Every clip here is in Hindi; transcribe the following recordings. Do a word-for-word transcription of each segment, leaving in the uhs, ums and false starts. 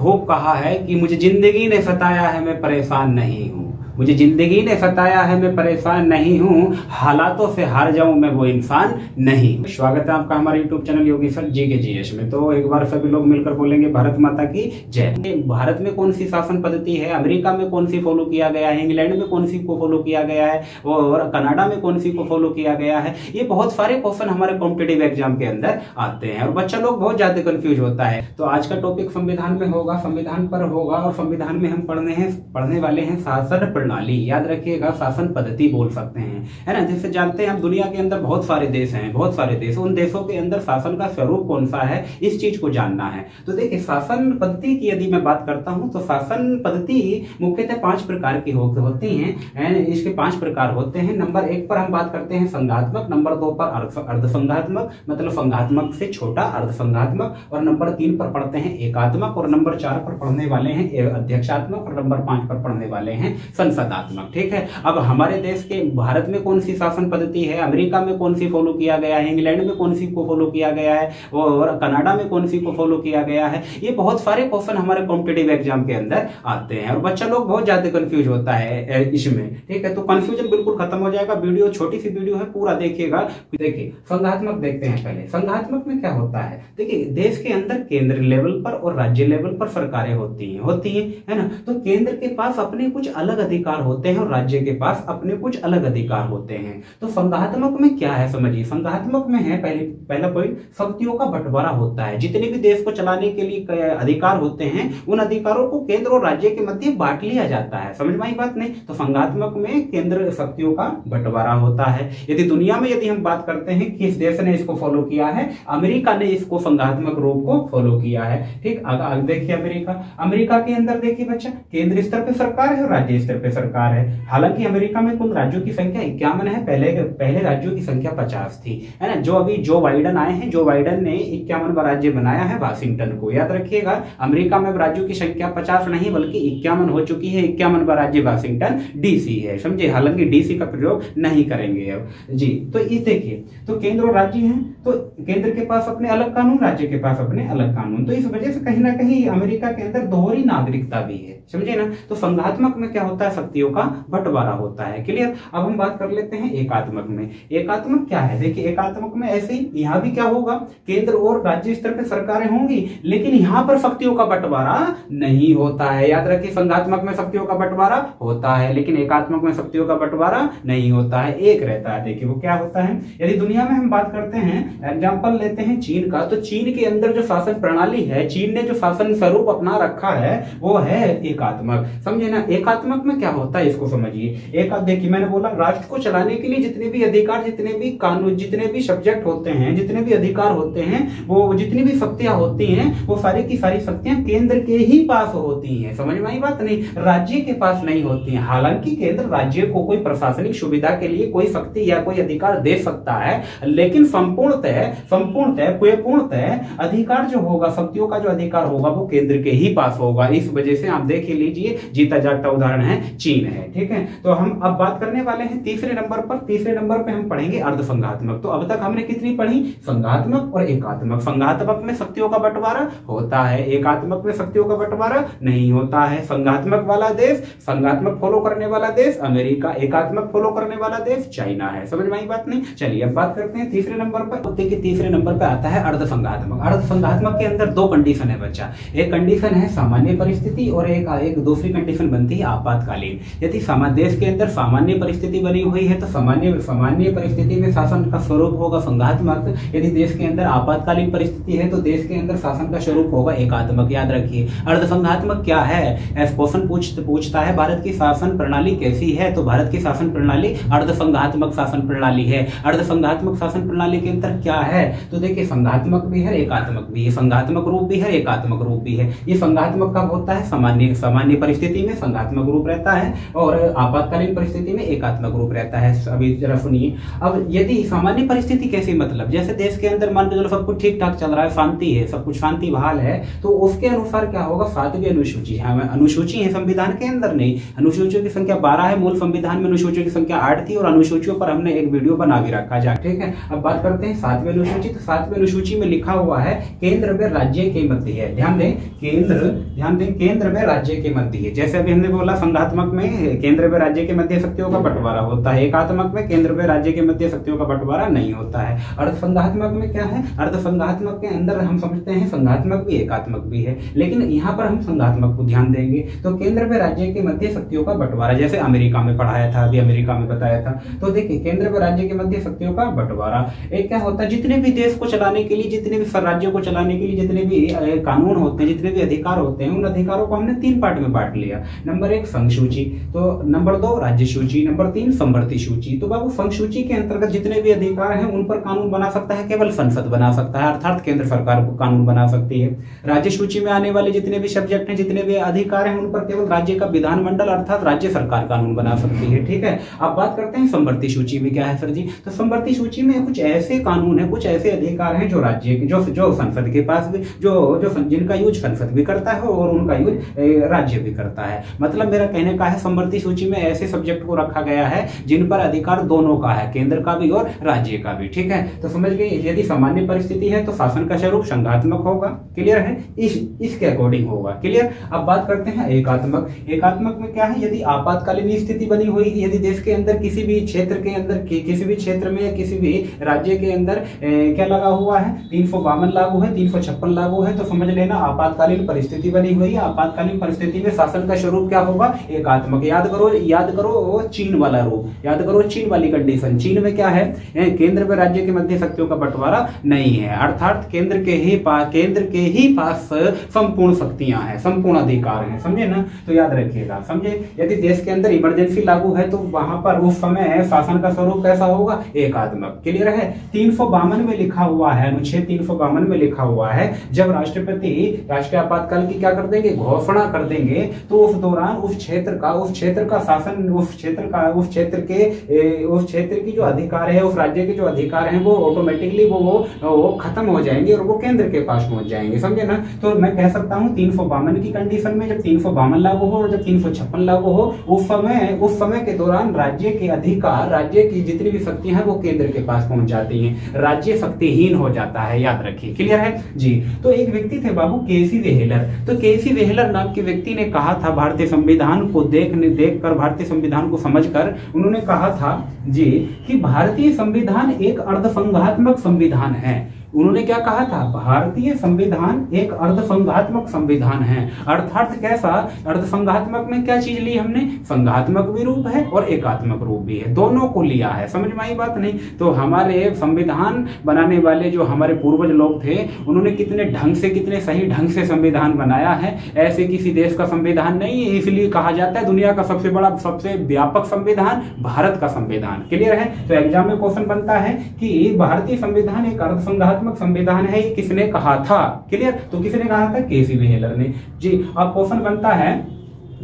खूब कहा है कि मुझे जिंदगी ने सताया है, मैं परेशान नहीं हूँ। मुझे जिंदगी ने सताया है, मैं परेशान नहीं हूँ। हालातों से हार जाऊं मैं वो इंसान नहीं। स्वागत है आपका हमारे YouTube channel Yogi sir ji के जीएस में। तो एक बार सभी लोग मिलकर बोलेंगे भारत माता की जय। भारत में कौन सी शासन पद्धति है, अमेरिका में कौन सी फॉलो किया गया है, इंग्लैंड में कौन सी को फॉलो किया गया है और कनाडा में कौन सी को फॉलो किया गया है, ये बहुत सारे क्वेश्चन हमारे कॉम्पिटेटिव एग्जाम के अंदर आते हैं और बच्चा लोग बहुत ज्यादा कंफ्यूज होता है। तो आज का टॉपिक संविधान में होगा, संविधान पर होगा और संविधान में हम पढ़ने हैं पढ़ने वाले हैं शासन प्रणाली। याद रखिएगा, शासन पद्धति बोल सकते हैं, है ना। जैसे जानते हैं हम दुनिया के अंदर बहुत सारे देश हैं, बहुत सारे देश, उन देशों के अंदर शासन का स्वरूप कौन सा है, इस चीज को जानना है। तो देखिए, शासन पद्धति की यदि मैं बात करता हूं तो शासन पद्धति मुख्यतः पांच प्रकार की होती हैं। इसके पांच प्रकार होते हैं। नंबर एक पर हम बात करते हैं संघात्मक, नंबर दो पर अर्धसंघात्मक, मतलब संघात्मक से छोटा अर्धसंघात्मक, और नंबर तीन पर पढ़ते हैं एकात्मक, और नंबर चार पर पढ़ने वाले हैं अध्यक्षात्मक, और नंबर पांच पर पढ़ने वाले हैं संसदात्मक। ठीक है, अब हमारे देश के भारत में कौन सी शासन पद्धति है, अमेरिका में कौन सी फॉलो किया गया है, इंग्लैंड में कौन सी को फॉलो किया गया है और कनाडा में कौन सी को फॉलो किया गया है, ये बहुत सारे क्वेश्चन हमारे कॉम्पिटेटिव एग्जाम के अंदर आते हैं और बच्चा लोग बहुत ज्यादा कंफ्यूज होता है इसमें। ठीक है, तो कंफ्यूजन बिल्कुल खत्म हो जाएगा। वीडियो छोटी सी वीडियो है, पूरा देखिएगा। देखिए, संघात्मक देखते हैं पहले। संघात्मक में क्या होता है, देखिए देश के अंदर केंद्र लेवल पर और राज्य लेवल पर सरकारें होती हैं होती हैं है ना। तो केंद्र के पास अपने कुछ अलग अधिकार होते हैं और राज्य के पास अपने कुछ अलग अधिकार होते हैं। तो संघात्मक में क्या है समझिए, संघात्मक में है पहले पहला पॉइंट, शक्तियों का बंटवारा होता है। जितने भी देश को चलाने के लिए अधिकार होते हैं उन अधिकारों को केंद्र और राज्य के मध्य बांट लिया जाता है। समझ में आई बात नहीं। तो संघात्मक में केंद्र शक्तियों का बंटवारा होता है। यदि दुनिया में यदि हम बात करते हैं किस देश ने इसको फॉलो किया है, अमेरिका ने इसको संघात्मक रूप को फॉलो किया है। ठीक, देखिए अमेरिका अमेरिका के अंदर देखिए बच्चा, केंद्र स्तर पर सरकार है और राज्य स्तर पे सरकार है। हालांकि अमेरिका में कुल राज्यों की संख्या इक्यावन है, पहले पहले राज्यों की संख्या पचास थी, है ना। जो अभी जो बाइडन आए हैं, जो बाइडन ने इक्यावनवां राज्य बनाया है वाशिंगटन को। याद रखिएगा, अमेरिका में राज्यों की संख्या पचास नहीं बल्कि इक्यावन हो चुकी है। इक्यावनवां राज्य वाशिंगटन डीसी है, समझे। हालांकि डीसी का प्रयोग नहीं करेंगे अब जी। तो इस देखिए, तो केंद्र और राज्य है, तो केंद्र के पास अपने अलग कानून, राज्य के पास अपने अलग कानून। तो इस वजह से कहीं ना कहीं अमेरिका के अंदर दोहरी नागरिकता भी है, समझे ना। तो संघात्मक में क्या होता है, शक्तियों का बंटवारा होता है। क्लियर। अब हम बात कर लेते हैं एकात्मक में। एकात्मक क्या है, देखिए एकात्मक में ऐसे ही यहाँ भी क्या होगा, केंद्र और राज्य स्तर पर सरकारें होंगी, लेकिन यहाँ पर शक्तियों का बंटवारा नहीं होता है। याद रखिए, संघात्मक में शक्तियों का बंटवारा होता है लेकिन एकात्मक में शक्तियों का बंटवारा नहीं होता है, एक रहता है। देखिए वो क्या होता है, यदि दुनिया में हम बात करते हैं, एग्जाम्पल लेते हैं चीन का, तो चीन के अंदर जो शासन प्रणाली है, चीन ने जो शासन स्वरूप अपना रखा है वो है एकात्मक, समझे ना। एकात्मक में क्या होता है इसको समझिए। एक आप देखिए, मैंने बोला राष्ट्र को चलाने के लिए जितने भी अधिकार, जितने भी कानून, जितने भी सब्जेक्ट होते हैं, जितने भी अधिकार होते हैं, वो जितनी भी शक्तियां होती हैं, वो सारी की सारी शक्तियां केंद्र के ही पास होती हैं, समझ में आई बात नहीं, राज्य के पास नहीं होती है। हालांकि केंद्र राज्य को कोई प्रशासनिक सुविधा के लिए कोई शक्ति या कोई अधिकार दे सकता है, लेकिन संपूर्णतः संपूर्णतः पूर्णतः अधिकार जो होगा, शक्तियों का जो अधिकार होगा वो केंद्र के ही पास होगा। इस वजह से आप देख लीजिए, जीता जागता उदाहरण है चीन है। ठीक है, तो हम अब बात करने वाले हैं तीसरे नंबर पर। तीसरे नंबर पे हम पढ़ेंगे अर्धसंघात्मक। तो अब तक हमने कितनी पढ़ी, संघात्मक और एकात्मक। संघात्मक में शक्तियों का बंटवारा होता है, एकात्मक में शक्तियों का बंटवारा नहीं होता है। संघात्मक वाला देश, संघात्मक फॉलो करने वाला देश अमेरिका, एकात्मक फॉलो करने वाला देश चाइना है, समझ में आई बात नहीं। चलिए अब बात करते हैं तीसरे नंबर पर। देखिए तीसरे नंबर पर आता है अर्धसंघात्मक। अर्धसंघात्मक के अंदर दो कंडीशन है बच्चा, एक कंडीशन है सामान्य परिस्थिति और एक दूसरी कंडीशन बनती है आपातकालीन। यदि देश के अंदर सामान्य परिस्थिति बनी हुई है तो सामान्य सामान्य परिस्थिति में शासन का स्वरूप होगा संघात्मक। यदि देश के अंदर आपातकालीन परिस्थिति है तो देश के अंदर शासन का स्वरूप होगा एकात्मक। याद रखिए, अर्धसंघात्मक क्या है, क्वेश्चन पूछ, पूछता है भारत की शासन प्रणाली कैसी है, तो भारत की शासन प्रणाली अर्धसंघात्मक शासन प्रणाली है। अर्धसंघात्मक शासन प्रणाली के अंदर क्या है, तो देखिए संघात्मक भी है एकात्मक भी है, संघात्मक रूप भी है एकात्मक रूप भी है। ये संघात्मक कब होता है, सामान्य सामान्य परिस्थिति में संघात्मक रूप रहता है है और आपातकालीन परिस्थिति में एकात्मक रूप रहता है। अभी जरा सुनिए, अब यदि सामान्य परिस्थिति कैसी, मतलब जैसे देश के अंदर मान के चलो सब कुछ ठीक ठाक चल रहा है, शांति है, सब कुछ शांति बहाल है, तो उसके अनुसार क्या होगा, सातवीं अनुसूची है, अनुसूची है संविधान के अंदर नहीं, अनुसूचियों की संख्या बारह है, मूल संविधान में अनुसूचियों की संख्या आठ थी और अनुसूचियों पर हमने एक वीडियो बना भी रखा जाए, ठीक है। अब बात करते हैं सातवीं अनुसूची, तो सातवीं अनुसूची में लिखा हुआ है केंद्र में राज्य के मध्य है, ध्यान दें केंद्र, ध्यान दें केंद्र में राज्य के मध्य है। जैसे अभी हमने बोला संघात्मक में केंद्र में राज्य के मध्य शक्तियों का बंटवारा होता है, एकात्मक में केंद्र में राज्य के मध्य शक्तियों का बंटवारा नहीं होता है। अर्धसंघात्मक में क्या है, अर्धसंघात्मक के अंदर हम समझते हैं संघात्मक भी एकात्मक भी है, लेकिन यहाँ पर हम संघात्मक को ध्यान देंगे। तो केंद्र में राज्य के मध्य शक्तियों का बंटवारा, जैसे अमेरिका में पढ़ाया था, अभी अमेरिका में बताया था, तो देखिए केंद्र में राज्य के मध्य शक्तियों का बंटवारा एक क्या होता है, जितने भी देश को चलाने के लिए, जितने भी राज्यों को चलाने के लिए जितने भी कानून होते हैं, जितने भी अधिकार होते हैं, उन अधिकारों को हमने तीन पार्ट में बांट लिया। नंबर एक संघ सूची, तो नंबर दो राज्य सूची, नंबर तीन समवर्ती सूची। तो बाबू संघ सूची के अंतर्गत जितने भी अधिकार हैं उन पर कानून बना सकता है केवल संसद बना सकता है, अर्थात केंद्र सरकार को कानून बना सकती है। राज्य सूची में आने वाले जितने भी सब्जेक्ट हैं, जितने भी अधिकार हैं, उन पर केवल राज्य का विधानमंडल अर्थात राज्य सरकार कानून बना सकती है, ठीक है। अब बात करते हैं समवर्ती सूची में क्या है सर जी, तो समवर्ती सूची में कुछ ऐसे कानून है, कुछ ऐसे अधिकार हैं जो राज्य जो जो संसद के पास भी, जो जो जिनका यूज संसद भी करता है और उनका यूज राज्य भी करता है। मतलब मेरा कहने का है समवर्ती सूची में ऐसे सब्जेक्ट को रखा गया है जिन पर अधिकार दोनों का है, केंद्र का भी और राज्य का भी, ठीक है। तो समझ गए, यदि सामान्य परिस्थिति है तो शासन का स्वरूप संघात्मक होगा, क्लियर है, इस इसके अकॉर्डिंग होगा, क्लियर। अब बात करते हैं एकात्मक, एकात्मक में क्या है, यदि आपातकालीन स्थिति बनी हुई, यदि देश के अंदर किसी भी क्षेत्र के अंदर कि, किसी भी क्षेत्र में या किसी भी राज्य के अंदर ए, क्या लगा हुआ है, तीन सौ बावन लागू है, तीन सौ छप्पन लागू है, तो समझ लेना आपातकालीन परिस्थिति बनी हुई है। आपातकालीन परिस्थिति में शासन का स्वरूप क्या होगा, एकात्मक। याद करो, याद करो वो चीन वाला रूप, याद करो चीन वाली कंडीशन। चीन में क्या है, केंद्र में राज्य के मध्य शक्तियों का बंटवारा नहीं है, अर्थात केंद्र के ही पास, केंद्र के ही पास संपूर्ण शक्तियां हैं, संपूर्ण अधिकार हैं, समझे ना। तो याद रखिएगा, समझे, यदि देश के अंदर इमरजेंसी लागू है तो वहां पर उस समय शासन का स्वरूप कैसा होगा, एकात्मक, क्लियर है। तीन सौ बावन में लिखा हुआ है, अनुच्छेद तीन सौ बावन में लिखा हुआ है, जब राष्ट्रपति राष्ट्रीय आपातकाल की क्या कर देंगे, घोषणा कर देंगे, तो उस दौरान उस क्षेत्र का, उस क्षेत्र का शासन, उस क्षेत्र का, उस क्षेत्र के, उस क्षेत्र की जो अधिकार है, उस राज्य के जो अधिकार हैं, वो ऑटोमेटिकली वो वो खत्म हो जाएंगे और वो केंद्र के पास पहुंच जाएंगे, समझे ना। तो मैं कह सकता हूँ तीन सौ बावन की कंडीशन में जब तीन सौ बावन लागू हो और जब तीन सौ छप्पन लागू हो, उस समय, उस समय के दौरान राज्य के अधिकार, राज्य की जितनी भी शक्तियां हैं वो केंद्र के पास पहुंच जाती है, राज्य शक्तिहीन हो जाता है, याद रखिए, क्लियर है जी। तो एक व्यक्ति थे बाबू केसी वेहलर, तो केसी वेहलर नाम के व्यक्ति ने कहा था, भारतीय संविधान को देखने देखकर, भारतीय संविधान को समझकर उन्होंने कहा था जी कि भारतीय संविधान एक अर्धसंघात्मक संविधान है। उन्होंने क्या कहा था, भारतीय संविधान एक अर्धसंघात्मक संविधान है, अर्थात कैसा, अर्धसंघात्मक में क्या चीज ली हमने, संघात्मक भी रूप है और एकात्मक रूप भी है, दोनों को लिया है, समझ में आई बात नहीं। तो हमारे संविधान बनाने वाले जो हमारे पूर्वज लोग थे, उन्होंने कितने ढंग से, कितने सही ढंग से संविधान बनाया है, ऐसे किसी देश का संविधान नहीं है, इसलिए कहा जाता है दुनिया का सबसे बड़ा, सबसे व्यापक संविधान भारत का संविधान, क्लियर है। तो एग्जाम में क्वेश्चन बनता है कि भारतीय संविधान एक अर्धसंघात्मक संविधान है, ये किसने कहा था, क्लियर। तो किसने कहा था, केसी वेहलर ने जी। अब क्वेश्चन बनता है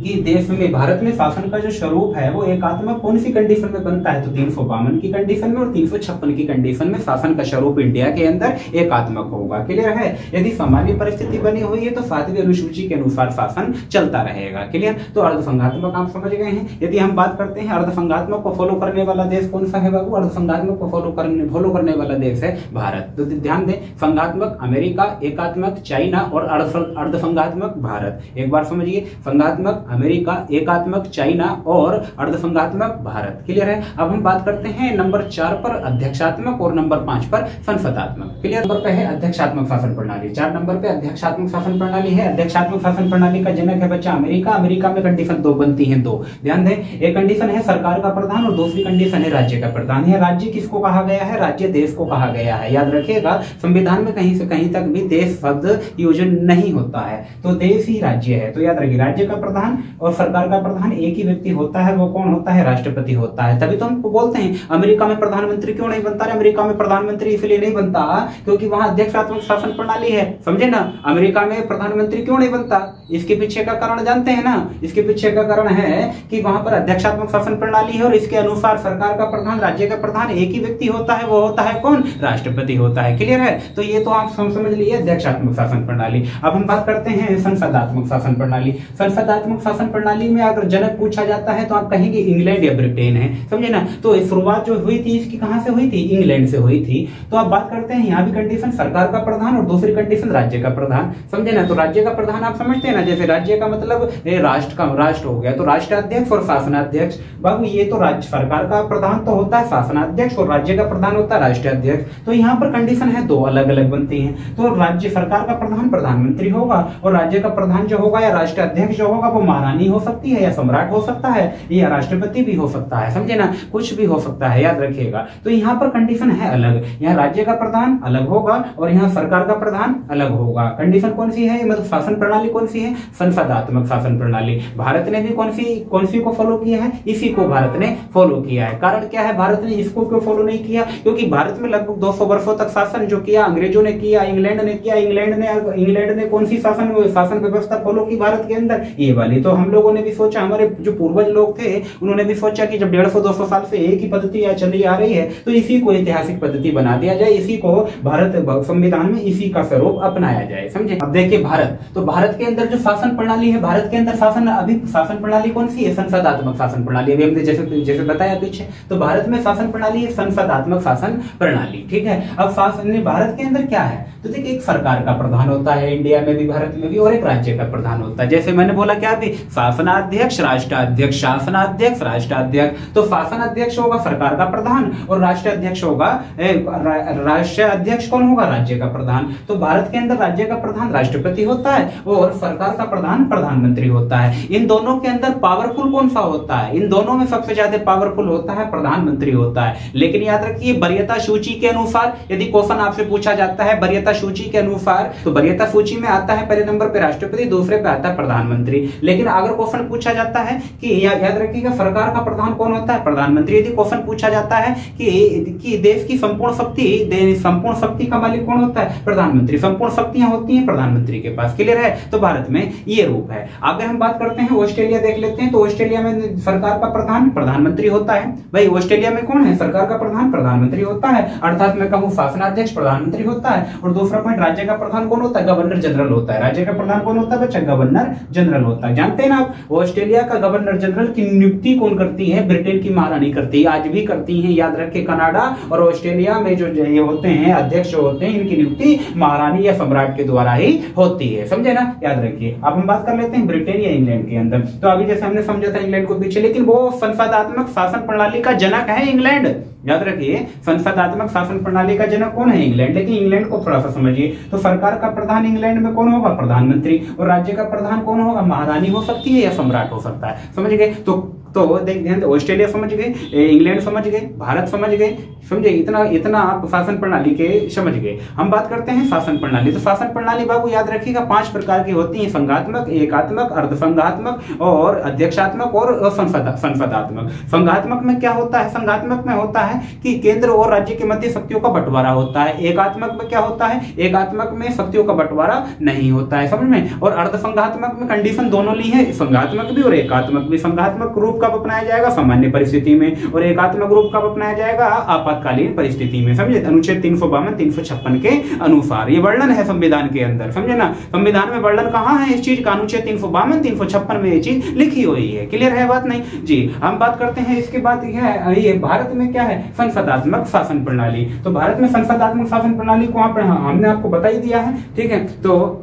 कि देश में, भारत में शासन का जो स्वरूप है वो एकात्मक कौन सी कंडीशन में बनता है, तो तीन सौ बावन की कंडीशन में और तीन सौ छप्पन की कंडीशन में शासन का स्वरूप इंडिया के अंदर एकात्मक होगा, क्लियर है। यदि सामान्य परिस्थिति बनी हुई है तो सातवीं अनुसूची के अनुसार शासन चलता रहेगा, क्लियर। तो अर्धसंघात्मक आप समझ गए हैं। यदि हम बात करते हैं अर्धसंघात्मक को फॉलो करने वाला देश कौन सा है बाबू, अर्धसंघात्मक को फॉलो करने फॉलो करने वाला देश है भारत। तो ध्यान दें, संघात्मक अमेरिका, एकात्मक चाइना और अर्धसंघात्मक भारत। एक बार समझिए, संघात्मक अमेरिका, एकात्मक चाइना और अर्धसंघात्मक भारत, क्लियर है। अब हम बात करते हैं नंबर चार पर अध्यक्षात्मक और नंबर पांच पर संसदात्मक, क्लियर। नंबर पे है अध्यक्षात्मक शासन प्रणाली, चार नंबर पे अध्यक्षात्मक शासन प्रणाली है। अध्यक्षात्मक शासन प्रणाली का जनक है बच्चा अमेरिका। अमेरिका में कंडीशन दो बनती है, दो, ध्यान दें, एक कंडीशन है सरकार का प्रधान और दूसरी कंडीशन है राज्य का प्रधान। यह राज्य किसको कहा गया है, राज्य देश को कहा गया है, याद रखिएगा। संविधान में कहीं से कहीं तक भी देश शब्द यूज नहीं होता है, तो देश ही राज्य है, तो याद रखिए राज्य का प्रधान प्रधान, और सरकार का प्रधान एक ही व्यक्ति होता है, वो कौन होता है? राष्ट्रपति होता है। तभी तो हम बोलते हैं अमेरिका में प्रधानमंत्री क्यों नहीं बनता है? अमेरिका में प्रधानमंत्री इसलिए नहीं बनता क्योंकि वहां अध्यक्षात्मक शासन प्रणाली है, समझे ना। अमेरिका में प्रधानमंत्री क्यों नहीं बनता, इसके पीछे का कारण जानते हैं ना। इसके पीछे का कारण है कि वहां पर अध्यक्षात्मक शासन प्रणाली है और इसके अनुसार सरकार का प्रधान, राज्य का प्रधान एक ही व्यक्ति होता है, वो होता है कौन? राष्ट्रपति होता है। क्लियर है? तो ये तो आप समझ लीजिए अध्यक्षात्मक शासन प्रणाली। अब हम बात करते हैं संसदात्मक शासन प्रणाली। संसदात्मक शासन प्रणाली में अगर जनक पूछा जाता है तो आप कहेंगे इंग्लैंड या ब्रिटेन है, समझे ना। तो शुरुआत जो हुई थी इसकी कहां से हुई थी? इंग्लैंड से हुई थी। तो आप बात करते हैं यहाँ भी कंडीशन सरकार का प्रधान और दूसरी कंडीशन राज्य का प्रधान, समझे ना। तो राज्य का प्रधान आप समझते हैं ना, जैसे राज्य का मतलब राष्ट्र का, राष्ट्र हो गया तो राष्ट्राध्यक्ष और शासनाध्यक्ष। बाबू ये तो राज्य सरकार का प्रधान तो होता है शासनाध्यक्ष और राज्य का प्रधान होता है राष्ट्राध्यक्ष। तो यहाँ पर कंडीशन है दो अलग अलग बनती है। तो राज्य सरकार का प्रधान प्रधानमंत्री होगा और राज्य का प्रधान जो होगा या राष्ट्राध्यक्ष जो होगा वो महारानी हो सकती है या सम्राट हो सकता है या राष्ट्रपति भी हो सकता है, समझे ना, कुछ भी हो सकता है, याद रखिएगा। तो यहाँ पर कंडीशन है अलग, यहाँ राज्य का प्रधान अलग होगा और यहाँ सरकार का प्रधान अलग होगा। कंडीशन कौन सी है, मतलब शासन प्रणाली कौन सी है? संसदात्मक शासन प्रणाली। भारत ने भी कौन सी कौन सी को फॉलो किया है? इसी को भारत ने फॉलो किया है। कारण क्या है भारत ने इसको क्यों फॉलो नहीं किया? क्योंकि भारत में लगभग दो सौ वर्षों तक शासन जो किया अंग्रेजों ने किया, इंग्लैंड ने किया। इंग्लैंड ने इंग्लैंड ने कौन सी शासन शासन व्यवस्था फॉलो की भारत के अंदर? ये वाली। तो हम लोगों ने भी सोचा, हमारे जो पूर्वज लोग थे उन्होंने भी सोचा कि जब डेढ़ सौ दो सौ साल से एक ही पद्धति चली आ रही है तो इसी को ऐतिहासिक पद्धति बना दिया जाए, इसी को भारत संविधान में इसी का स्वरूप अपनाया जाए, समझे। अब देखिए भारत, तो भारत के अंदर जो शासन प्रणाली है, भारत के अंदर शासन अभी शासन प्रणाली कौन सी है? संसदात्मक शासन प्रणाली। अभी हमने जैसे जैसे बताया पीछे, तो भारत में शासन प्रणाली है संसदात्मक शासन प्रणाली, ठीक है। अब शासन भारत के अंदर क्या है, तो देखिए एक सरकार का प्रधान होता है इंडिया में भी, भारत में भी, और एक राज्य का प्रधान होता है। जैसे मैंने बोला क्या भी, शासनाध्यक्ष राष्ट्राध्यक्ष, शासनाध्यक्ष राष्ट्राध्यक्ष। तो शासनाध्यक्ष होगा सरकार का प्रधान और राष्ट्राध्यक्ष होगा, राष्ट्राध्यक्ष कौन होगा? राज्य का प्रधान। तो भारत के अंदर राज्य का प्रधान राष्ट्रपति होता है और सरकार का प्रधान प्रधानमंत्री होता है। इन दोनों के अंदर पावरफुल कौन सा होता है? इन दोनों में सबसे ज्यादा पावरफुल होता है प्रधानमंत्री होता है। लेकिन याद रखिए वरीयता सूची के अनुसार यदि क्वेश्चन आपसे पूछा जाता है वरीयता सूची के अनुसार, तो वरीयता सूची में आता है पहले नंबर पे राष्ट्रपति, दूसरे पे आता है प्रधानमंत्री। लेकिन अगर क्वेश्चन पूछा जाता है कि या, याद रखिएगा सरकार का प्रधान कौन होता है? प्रधानमंत्री। यदि क्वेश्चन पूछा जाता है कि, कि देश की संपूर्ण शक्ति, संपूर्ण शक्ति का मालिक कौन होता है? प्रधानमंत्री। संपूर्ण शक्तियां होती हैं प्रधानमंत्री के पास, क्लियर है। तो भारत में ये रूप है। अगर हम बात करते हैं ऑस्ट्रेलिया देख लेते हैं, तो ऑस्ट्रेलिया में सरकार का प्रधान प्रधानमंत्री होता है। भाई ऑस्ट्रेलिया में कौन है? सरकार का प्रधान प्रधानमंत्री होता है, अर्थात मैं कहूँ शासनाध्यक्ष प्रधानमंत्री होता है। और दूसरा पॉइंट, राज्य का प्रधान कौन होता है? गवर्नर जनरल होता है। राज्य का प्रधान कौन होता है बच्चा? गवर्नर जनरल होता है। जानते हैं ना आप, ऑस्ट्रेलिया का गवर्नर जनरल की नियुक्ति कौन करती है? ब्रिटेन की महारानी करती है, आज भी करती है, याद रखे। कनाडा और ऑस्ट्रेलिया में जो ये होते हैं अध्यक्ष होते हैं, इनकी नियुक्ति महारानी या सम्राट के द्वारा ही होती है, समझे ना, याद रखिए। अब हम बात कर लेते हैं ब्रिटेन या इंग्लैंड के अंदर। तो अभी जैसे हमने समझा था इंग्लैंड को पीछे, लेकिन वो संसदात्मक शासन प्रणाली का जनक है इंग्लैंड, याद रखिए। संसदात्मक शासन प्रणाली का जनक कौन है? इंग्लैंड। लेकिन इंग्लैंड को थोड़ा सा समझिए, तो सरकार का प्रधान इंग्लैंड में कौन होगा? प्रधानमंत्री। और राज्य का प्रधान कौन होगा? महारानी हो सकती है या सम्राट हो सकता है, समझ गए। तो तो देख ध्यान, ऑस्ट्रेलिया समझ गए, इंग्लैंड समझ गए, भारत समझ गए, समझे। इतना इतना आप शासन प्रणाली के समझ गए। हम बात करते हैं शासन प्रणाली। तो शासन प्रणाली बाबू याद रखिएगा पांच प्रकार की होती है, संघात्मक, एकात्मक, अर्धसंघात्मक और अध्यक्षात्मक और संसदात्मक। संघात्मक में क्या होता है? संघात्मक में होता है कि केंद्र और राज्य के मध्य शक्तियों का बंटवारा होता है। एकात्मक में क्या होता है? एकात्मक में शक्तियों का बंटवारा नहीं होता है, समझ में। और अर्धसंघात्मक में कंडीशन दोनों ली है, संघात्मक भी और एकात्मक भी। संघात्मक रूप कब अपनाया जाएगा? सामान्य परिस्थिति में। और एकात्मक रूप कब अपनाया जाएगा? आपातकालीन परिस्थिति में, समझे। अनुच्छेद तीन सौ बावन तीन सौ छप्पन के अनुसार ये वर्णन है संविधान के अंदर, समझे ना। संविधान में वर्णन कहाँ है इस चीज का? अनुच्छेद तीन सौ बावन तीन सौ छप्पन में ये चीज लिखी हुई है, क्लियर है बात नहीं जी। हम बात करते हैं इसके बाद ये भारत में क्या है? संसदात्मक शासन प्रणाली। तो भारत में संसदात्मक शासन प्रणाली को हमने आपको बता ही दिया है, ठीक है। तो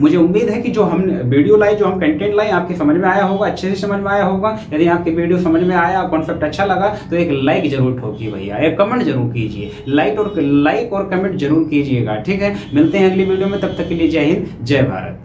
मुझे उम्मीद है कि जो हम वीडियो लाए, जो हम कंटेंट लाए, आपके समझ में आया होगा, अच्छे से समझ में आया होगा। यदि आपके वीडियो समझ में आया, कॉन्सेप्ट अच्छा लगा तो एक लाइक जरूर ठोकिए भैया, एक कमेंट जरूर कीजिए, लाइक और लाइक और कमेंट जरूर कीजिएगा, ठीक है। मिलते हैं अगली वीडियो में, तब तक के लिए जय हिंद जय भारत।